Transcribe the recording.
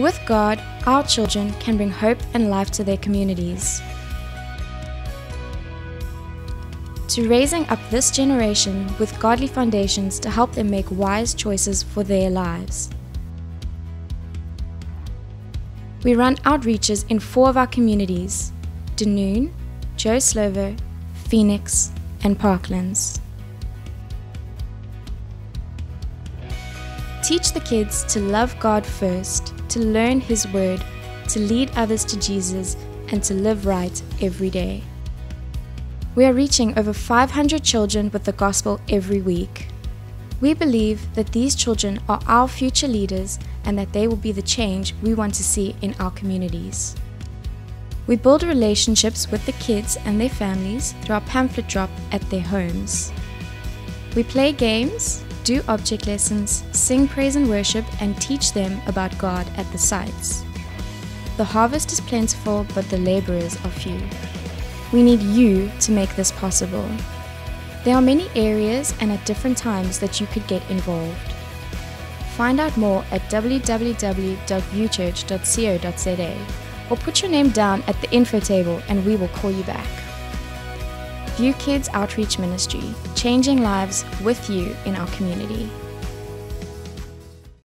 With God, our children can bring hope and life to their communities. To raising up this generation with godly foundations to help them make wise choices for their lives. We run outreaches in 4 of our communities, Danoon, Joe Slovo, Phoenix, and Parklands. Teach the kids to love God first, to learn His Word, to lead others to Jesus, and to live right every day. We are reaching over 500 children with the gospel every week. We believe that these children are our future leaders and that they will be the change we want to see in our communities. We build relationships with the kids and their families through our pamphlet drop at their homes. We play games, do object lessons, sing praise and worship, and teach them about God at the sites. The harvest is plentiful, but the laborers are few. We need you to make this possible. There are many areas and at different times that you could get involved. Find out more at www.viewchurch.co.za or put your name down at the info table and we will call you back. View Kidz Outreach Ministry, changing lives with you in our community.